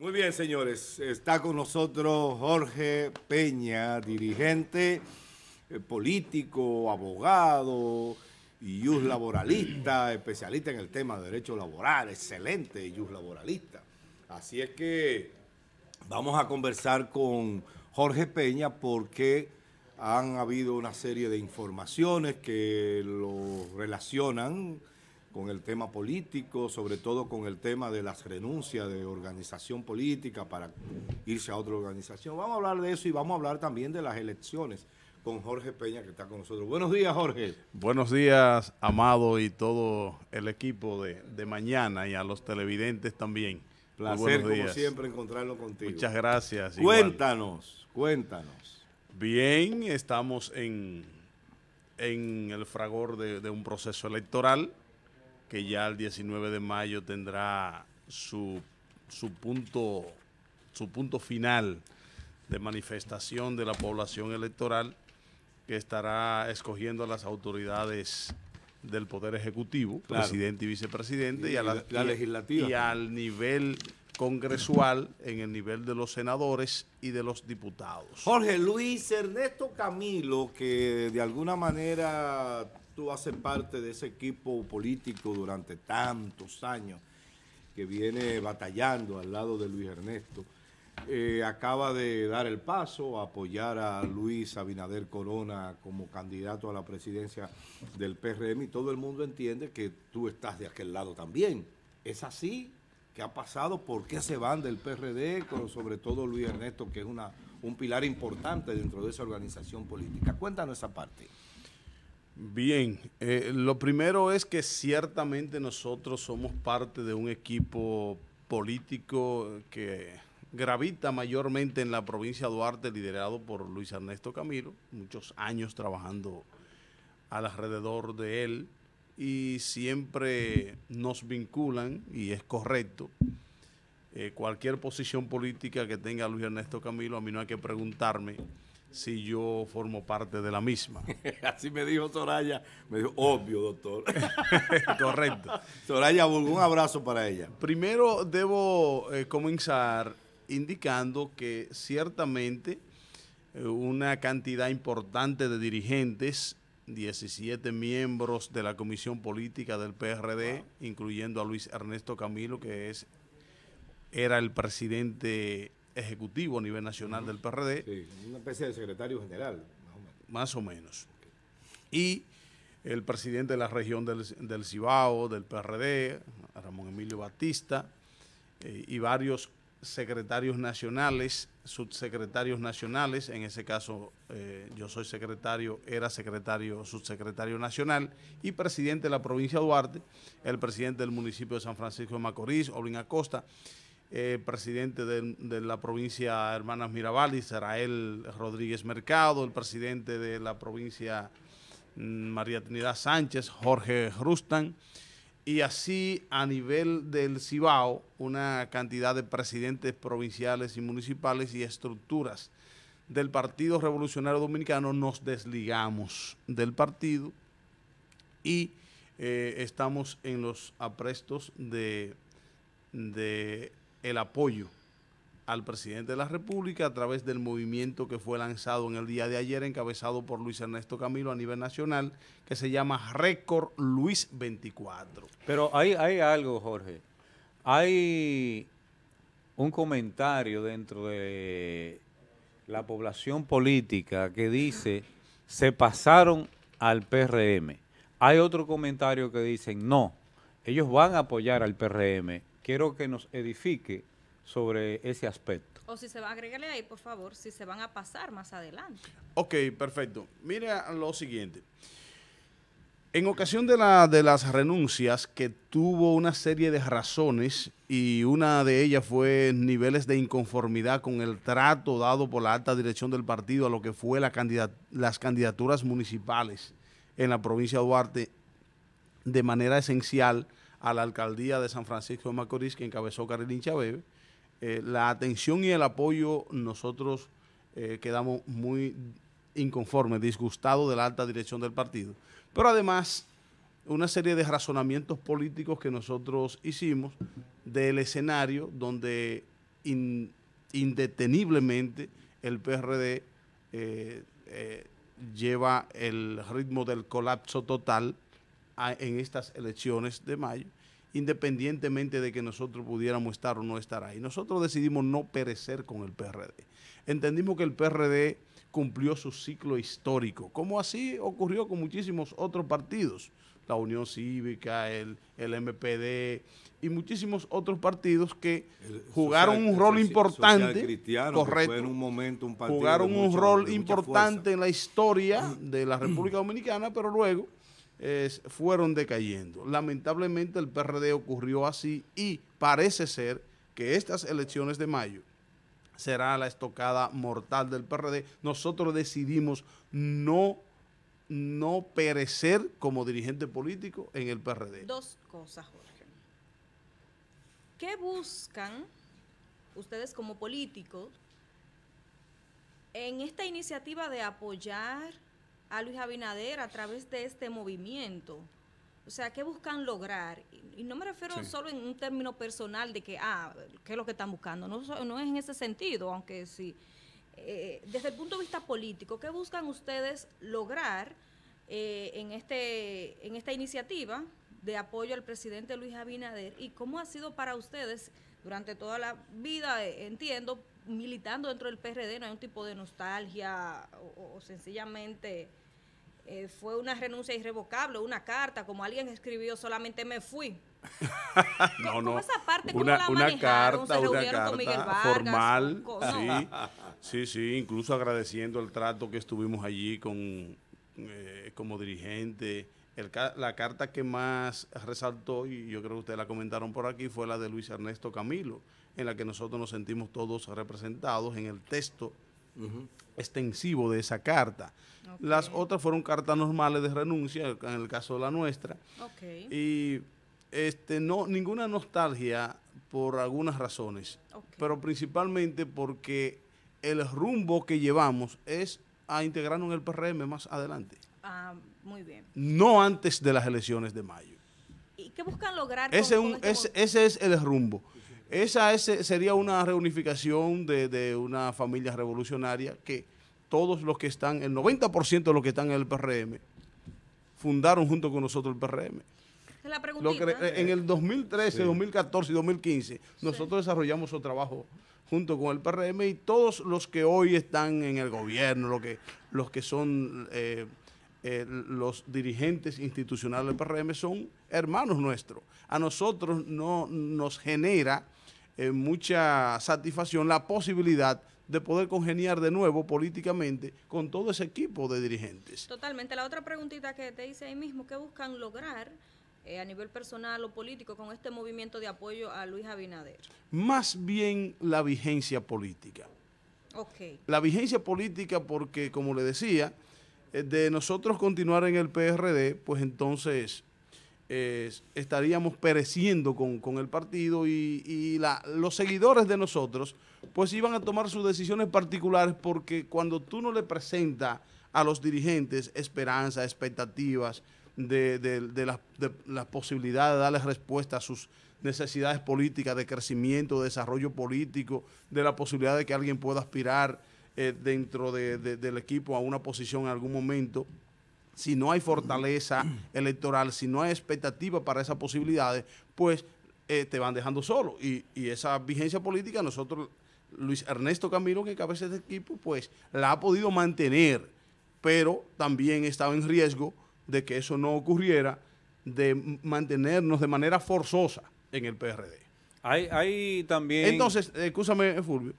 Muy bien, señores. Está con nosotros Jorge Peña, dirigente político, abogado, ius laboralista, especialista en el tema de derecho laboral, excelente ius laboralista. Así es que vamos a conversar con Jorge Peña porque han habido una serie de informaciones que lo relacionan con el tema político, sobre todo con el tema de las renuncias de organización política para irse a otra organización. Vamos a hablar de eso y vamos a hablar también de las elecciones con Jorge Peña, que está con nosotros. Buenos días, Jorge. Buenos días, Amado, y todo el equipo de Mañana, y a los televidentes también. Placer, como siempre, encontrarlo contigo. Muchas gracias. Cuéntanos, igual. Cuéntanos. Bien, estamos en el fragor de un proceso electoral que ya el 19 de mayo tendrá su punto final de manifestación de la población electoral, que estará escogiendo a las autoridades del Poder Ejecutivo, claro, presidente y vicepresidente, y a la legislativa, y al nivel congresual, en el nivel de los senadores y de los diputados. Jorge, Luis Ernesto Camilo, que de alguna manera tú haces parte de ese equipo político durante tantos años, que viene batallando al lado de Luis Ernesto, acaba de dar el paso a apoyar a Luis Abinader Corona como candidato a la presidencia del PRM, y todo el mundo entiende que tú estás de aquel lado también. ¿Es así? ¿Qué ha pasado? ¿Por qué se van del PRD? Sobre todo Luis Ernesto, que es un pilar importante dentro de esa organización política. Cuéntanos esa parte. Bien, lo primero es que ciertamente nosotros somos parte de un equipo político que gravita mayormente en la provincia de Duarte, liderado por Luis Ernesto Camilo, muchos años trabajando alrededor de él, y siempre nos vinculan, y es correcto, cualquier posición política que tenga Luis Ernesto Camilo, a mí no hay que preguntarme si yo formo parte de la misma. Así me dijo Soraya, me dijo, obvio, doctor. Correcto. Soraya, un abrazo para ella. Primero debo comenzar indicando que ciertamente una cantidad importante de dirigentes, 17 miembros de la Comisión Política del PRD, incluyendo a Luis Ernesto Camilo, que era el presidente ejecutivo a nivel nacional del PRD. Sí, una especie de secretario general. Más o menos. Y el presidente de la región del Cibao, del PRD, Ramón Emilio Batista, y varios secretarios nacionales, subsecretarios nacionales, en ese caso yo soy secretario, era secretario, subsecretario nacional, y presidente de la provincia de Duarte, el presidente del municipio de San Francisco de Macorís, Oblín Acosta, presidente de la provincia Hermanas Mirabal, Israel Rodríguez Mercado, el presidente de la provincia María Trinidad Sánchez, Jorge Rustan, y así a nivel del Cibao, una cantidad de presidentes provinciales y municipales y estructuras del Partido Revolucionario Dominicano. Nos desligamos del partido y estamos en los aprestos de el apoyo al presidente de la República a través del movimiento que fue lanzado en el día de ayer, encabezado por Luis Ernesto Camilo a nivel nacional, que se llama Récord Luis 24. Pero hay algo, Jorge. Hay un comentario dentro de la población política que dice, se pasaron al PRM. Hay otro comentario que dicen, no, ellos van a apoyar al PRM. Quiero que nos edifique sobre ese aspecto. O si se va, agregarle ahí, por favor, si se van a pasar más adelante. Ok, perfecto. Mira lo siguiente. En ocasión de las renuncias, que tuvo una serie de razones, y una de ellas fue niveles de inconformidad con el trato dado por la alta dirección del partido a lo que fue las candidaturas municipales en la provincia de Duarte, de manera esencial a la alcaldía de San Francisco de Macorís, que encabezó Carlín Chabebe. La atención y el apoyo, nosotros quedamos muy inconformes, disgustados de la alta dirección del partido. Pero además, una serie de razonamientos políticos que nosotros hicimos del escenario donde indeteniblemente el PRD lleva el ritmo del colapso total en estas elecciones de mayo, independientemente de que nosotros pudiéramos estar o no estar ahí. Nosotros decidimos no perecer con el PRD. Entendimos que el PRD cumplió su ciclo histórico, como así ocurrió con muchísimos otros partidos, la Unión Cívica, el MPD y muchísimos otros partidos que jugaron un rol importante, correcto, en un momento un partido jugaron un rol importante en la historia de la República Dominicana, pero luego fueron decayendo. Lamentablemente el PRD ocurrió así y parece ser que estas elecciones de mayo será la estocada mortal del PRD. Nosotros decidimos no perecer como dirigente político en el PRD. Dos cosas, Jorge. ¿Qué buscan ustedes como políticos en esta iniciativa de apoyar a Luis Abinader a través de este movimiento? O sea, ¿qué buscan lograr? Y no me refiero solo en un término personal de que, ¿qué es lo que están buscando? No es en ese sentido, aunque sí. Desde el punto de vista político, ¿qué buscan ustedes lograr en esta iniciativa de apoyo al presidente Luis Abinader? ¿Y cómo ha sido para ustedes durante toda la vida, entiendo, militando dentro del PRD? ¿No hay un tipo de nostalgia o sencillamente fue una renuncia irrevocable, una carta, como alguien escribió, solamente me fui? No, esa parte, una carta, con Miguel Vargas, formal, sí, incluso agradeciendo el trato que estuvimos allí con como dirigente. La carta que más resaltó, y yo creo que ustedes la comentaron por aquí, fue la de Luis Ernesto Camilo, en la que nosotros nos sentimos todos representados en el texto extensivo de esa carta. Okay. Las otras fueron cartas normales de renuncia, en el caso de la nuestra. Okay. Y ninguna nostalgia por algunas razones, pero principalmente porque el rumbo que llevamos es a integrarnos en el PRM más adelante. Muy bien. No antes de las elecciones de mayo. ¿Y qué buscan lograr? Ese es el rumbo. Esa sería una reunificación de una familia revolucionaria que todos los que están, el 90% de los que están en el PRM, fundaron junto con nosotros el PRM. La preguntita. En el 2013, 2014 y 2015, nosotros desarrollamos nuestro trabajo junto con el PRM, y todos los que hoy están en el gobierno, los que son los dirigentes institucionales del PRM, son hermanos nuestros. A nosotros no nos genera mucha satisfacción la posibilidad de poder congeniar de nuevo políticamente con todo ese equipo de dirigentes. Totalmente. La otra preguntita que te hice ahí mismo, ¿qué buscan lograr a nivel personal o político con este movimiento de apoyo a Luis Abinader? Más bien la vigencia política. Okay. La vigencia política, porque como le decía, de nosotros continuar en el PRD, pues entonces estaríamos pereciendo con el partido, y los seguidores de nosotros pues iban a tomar sus decisiones particulares, porque cuando tú no le presentas a los dirigentes esperanzas, expectativas, de la posibilidad de darles respuesta a sus necesidades políticas de crecimiento, de desarrollo político, de la posibilidad de que alguien pueda aspirar dentro del equipo a una posición en algún momento. Si no hay fortaleza electoral, si no hay expectativa para esas posibilidades, pues te van dejando solo. Y esa vigencia política, nosotros, Luis Ernesto Camilo, que cabeza de equipo, pues la ha podido mantener, pero también estaba en riesgo de que eso no ocurriera, de mantenernos de manera forzosa en el PRD. Hay también... Entonces, excúsame, Fulvio,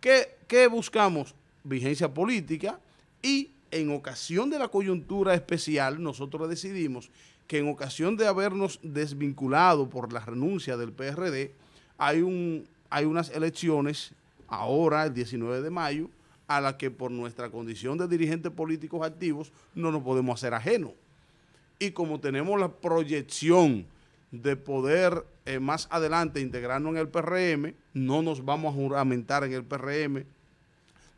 ¿qué buscamos? Vigencia política, y en ocasión de la coyuntura especial, nosotros decidimos que en ocasión de habernos desvinculado por la renuncia del PRD, hay unas elecciones ahora, el 19 de mayo, a las que por nuestra condición de dirigentes políticos activos no nos podemos hacer ajenos. Y como tenemos la proyección de poder más adelante integrarnos en el PRM, no nos vamos a juramentar en el PRM,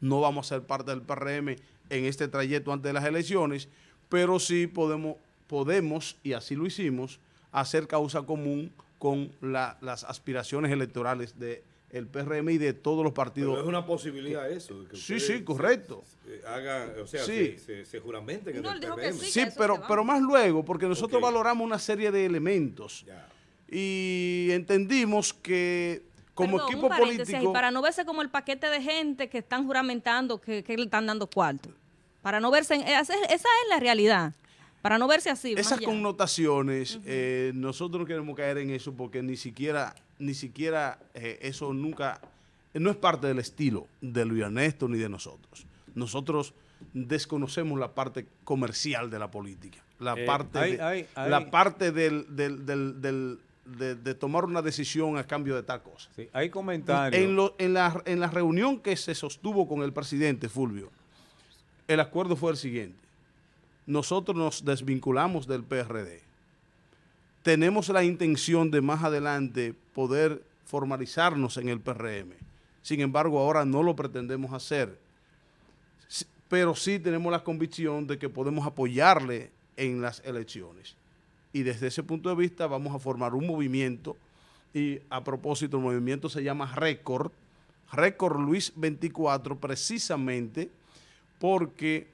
no vamos a ser parte del PRM en este trayecto antes de las elecciones, pero sí podemos, y así lo hicimos, hacer causa común con las aspiraciones electorales de el PRM y de todos los partidos. Pero es una posibilidad eso. Que sí, sí, correcto. Haga, o sea, sí. se juramente que no, es del PRM. Que sí, pero más luego, porque nosotros valoramos una serie de elementos. Ya. Y entendimos que como equipo político... Para no verse como el paquete de gente que están juramentando, que le están dando cuarto. Para no verse... Esa es la realidad. Para no verse así. Esas connotaciones, nosotros no queremos caer en eso porque ni siquiera eso nunca... No es parte del estilo de Luis Ernesto ni de nosotros. Nosotros desconocemos la parte comercial de la política. La parte de tomar una decisión a cambio de tal cosa. Sí, hay comentarios. En la reunión que se sostuvo con el presidente Fulvio, el acuerdo fue el siguiente. Nosotros nos desvinculamos del PRD. Tenemos la intención de más adelante poder formalizarnos en el PRM. Sin embargo, ahora no lo pretendemos hacer. Pero sí tenemos la convicción de que podemos apoyarle en las elecciones. Y desde ese punto de vista vamos a formar un movimiento, y a propósito el movimiento se llama Récord, Récord Luis 24, precisamente porque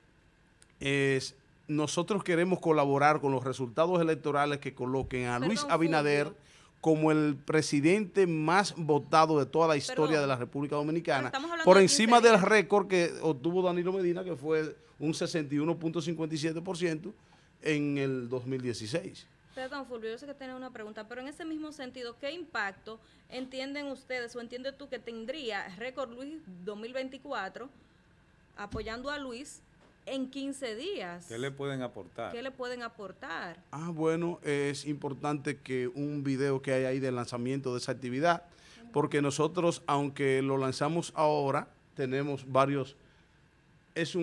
nosotros queremos colaborar con los resultados electorales que coloquen a Luis Abinader como el presidente más votado de toda la historia de la República Dominicana, por encima del récord que obtuvo Danilo Medina, que fue un 61.57% en el 2016. Perdón, Fulvio, yo sé que tiene una pregunta, pero en ese mismo sentido, ¿qué impacto entienden ustedes o entiendes tú que tendría Récord Luis 2024 apoyando a Luis en 15 días? ¿Qué le pueden aportar? ¿Qué le pueden aportar? Ah, bueno, es importante que un video que hay ahí del lanzamiento de esa actividad, porque nosotros, aunque lo lanzamos ahora, tenemos varios... Es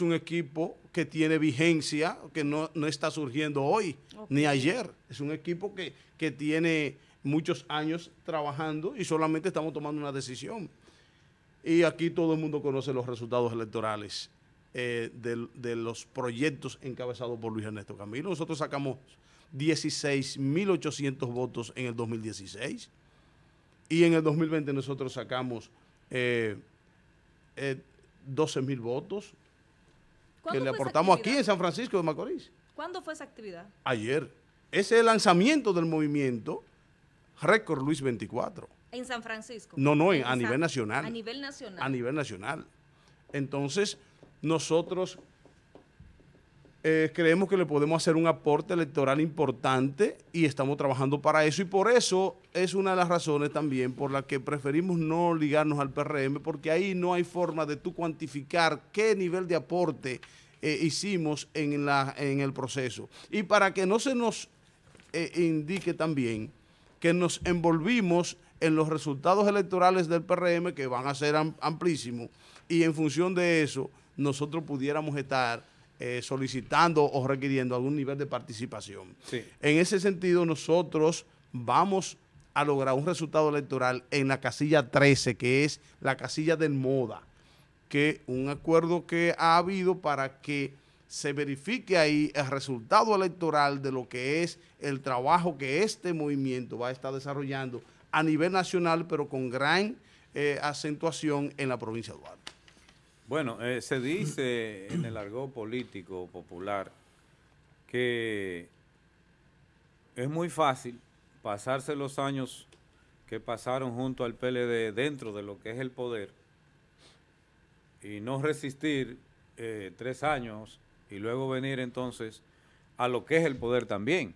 un equipo que tiene vigencia, que no está surgiendo hoy, ni ayer. Es un equipo que tiene muchos años trabajando y solamente estamos tomando una decisión. Y aquí todo el mundo conoce los resultados electorales de los proyectos encabezados por Luis Ernesto Camilo. Nosotros sacamos 16.800 votos en el 2016 y en el 2020 nosotros sacamos 12.000 votos que le aportamos aquí en San Francisco de Macorís. ¿Cuándo fue esa actividad? Ayer. Ese es el lanzamiento del movimiento Récord Luis 24. ¿En San Francisco? No, no, a nivel nacional. A nivel nacional. A nivel nacional. Entonces, nosotros creemos que le podemos hacer un aporte electoral importante y estamos trabajando para eso. Y por eso es una de las razones también por las que preferimos no ligarnos al PRM, porque ahí no hay forma de tú cuantificar qué nivel de aporte hicimos en el proceso. Y para que no se nos indique también que nos envolvimos en los resultados electorales del PRM, que van a ser amplísimos, y en función de eso nosotros pudiéramos estar solicitando o requiriendo algún nivel de participación. Sí. En ese sentido, nosotros vamos a lograr un resultado electoral en la casilla 13, que es la casilla del MODA, que un acuerdo que ha habido para que se verifique ahí el resultado electoral de lo que es el trabajo que este movimiento va a estar desarrollando a nivel nacional, pero con gran acentuación en la provincia de Duarte. Bueno, se dice en el argot político popular que es muy fácil pasarse los años que pasaron junto al PLD dentro de lo que es el poder y no resistir 3 años y luego venir entonces a lo que es el poder también.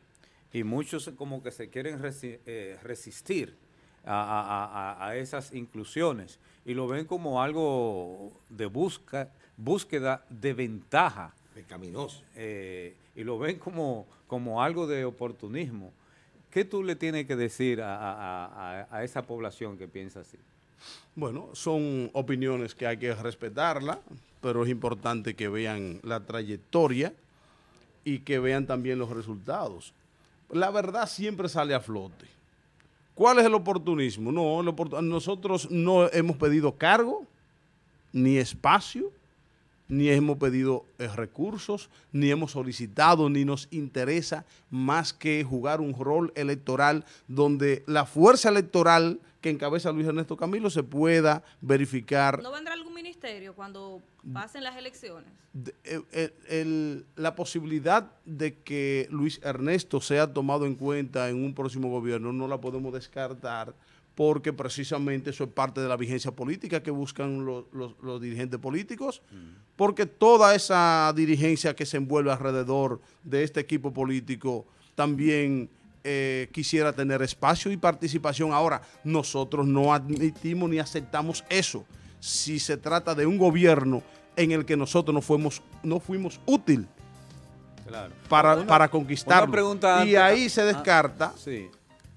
Y muchos como que se quieren resistir a esas inclusiones y lo ven como algo de búsqueda de ventaja. Pecaminoso. Y lo ven como algo de oportunismo. ¿Qué tú le tienes que decir a esa población que piensa así? Bueno, son opiniones que hay que respetarla, pero es importante que vean la trayectoria y que vean también los resultados. La verdad siempre sale a flote. ¿Cuál es el oportunismo? No, nosotros no hemos pedido cargo ni espacio ni hemos pedido recursos, ni hemos solicitado, ni nos interesa más que jugar un rol electoral donde la fuerza electoral que encabeza Luis Ernesto Camilo se pueda verificar. ¿No vendrá algún ministerio cuando pasen las elecciones? La posibilidad de que Luis Ernesto sea tomado en cuenta en un próximo gobierno no la podemos descartar, porque precisamente eso es parte de la vigencia política que buscan los dirigentes políticos, porque toda esa dirigencia que se envuelve alrededor de este equipo político también quisiera tener espacio y participación. Ahora, nosotros no admitimos ni aceptamos eso. Si se trata de un gobierno en el que nosotros no fuimos útil, claro, para conquistarlo. Y ahí se descarta... sí.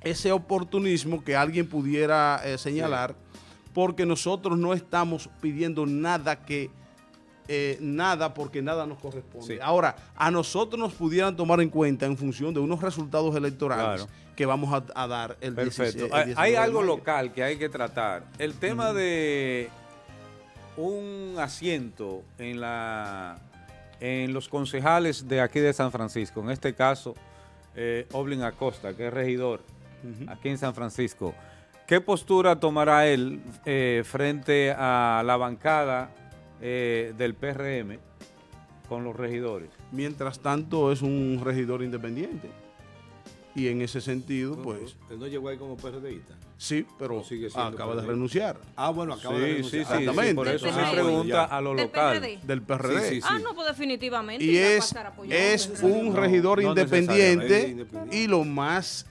Ese oportunismo que alguien pudiera señalar, porque nosotros no estamos pidiendo nada que porque nada nos corresponde. Sí. Ahora, a nosotros nos pudieran tomar en cuenta en función de unos resultados electorales que vamos a dar el 16. Hay algo local que hay que tratar. El tema de un asiento en los concejales de aquí de San Francisco, en este caso Oblín Acosta, que es regidor aquí en San Francisco. ¿Qué postura tomará él frente a la bancada del PRM con los regidores? Mientras tanto es un regidor independiente y en ese sentido pues... ¿Él no llegó ahí como PRDista? Sí, pero acaba de renunciar. Ah, bueno, acaba de renunciar. Sí, exactamente. Sí, por eso se pregunta a lo local. ¿Del PRD? Sí, sí, sí. Ah, no, pues definitivamente. Y es un regidor independiente y lo más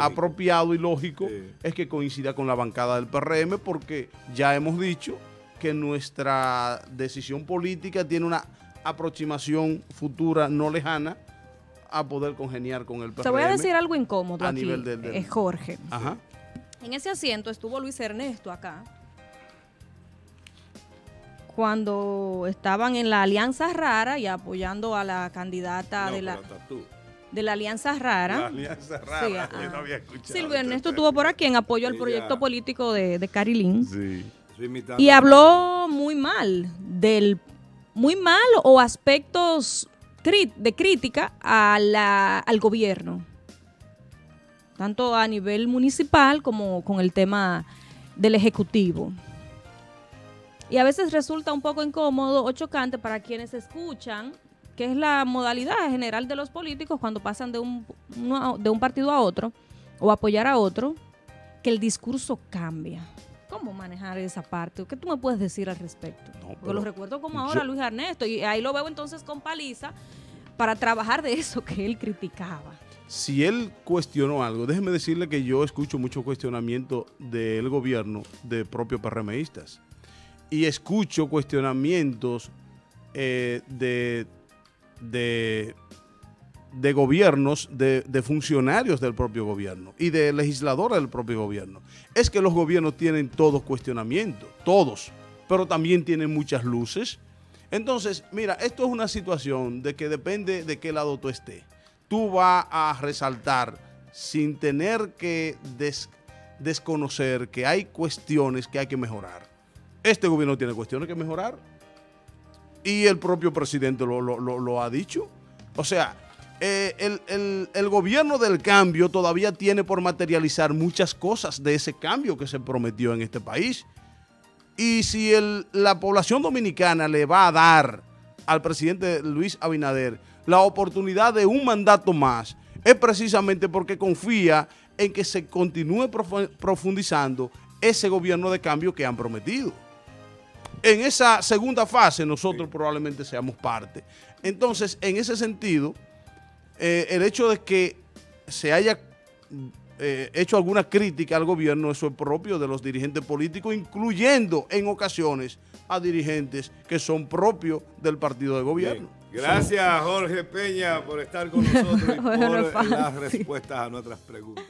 apropiado y lógico es que coincida con la bancada del PRM, porque ya hemos dicho que nuestra decisión política tiene una aproximación futura no lejana a poder congeniar con el PRM. Te voy a decir algo incómodo aquí, Jorge. Ajá. En ese asiento estuvo Luis Ernesto acá cuando estaban en la Alianza Rara y apoyando a la candidata de la Alianza Rara. La Alianza Rara, sí, yo no había escuchado. Silvio Ernesto estuvo por aquí en apoyo al proyecto político de Carilín. Sí. Y habló muy mal, o aspectos de crítica a al gobierno, tanto a nivel municipal como con el tema del Ejecutivo. Y a veces resulta un poco incómodo o chocante para quienes escuchan, que es la modalidad general de los políticos cuando pasan de un partido a otro o apoyar a otro, que el discurso cambia. ¿Cómo manejar esa parte? ¿Qué tú me puedes decir al respecto? No, yo lo recuerdo como ahora Luis Ernesto, y ahí lo veo entonces con paliza para trabajar de eso que él criticaba. Si él cuestionó algo, déjeme decirle que yo escucho mucho cuestionamiento del gobierno de propios PRMistas y escucho cuestionamientos de gobiernos, de funcionarios del propio gobierno y de legisladores del propio gobierno. Es que los gobiernos tienen todos cuestionamientos, todos, pero también tienen muchas luces. Entonces, mira, esto es una situación de que depende de qué lado tú estés. Tú vas a resaltar sin tener que desconocer que hay cuestiones que hay que mejorar. Este gobierno tiene cuestiones que mejorar y el propio presidente lo ha dicho. O sea, el gobierno del cambio todavía tiene por materializar muchas cosas de ese cambio que se prometió en este país. Y si la población dominicana le va a dar al presidente Luis Abinader la oportunidad de un mandato más, es precisamente porque confía en que se continúe profundizando ese gobierno de cambio que han prometido. En esa segunda fase nosotros probablemente seamos parte. Entonces, en ese sentido, el hecho de que se haya hecho alguna crítica al gobierno, eso es propio de los dirigentes políticos, incluyendo en ocasiones a dirigentes que son propios del partido de gobierno. Bien. Gracias, Jorge Peña, por estar con nosotros y por las respuestas a nuestras preguntas.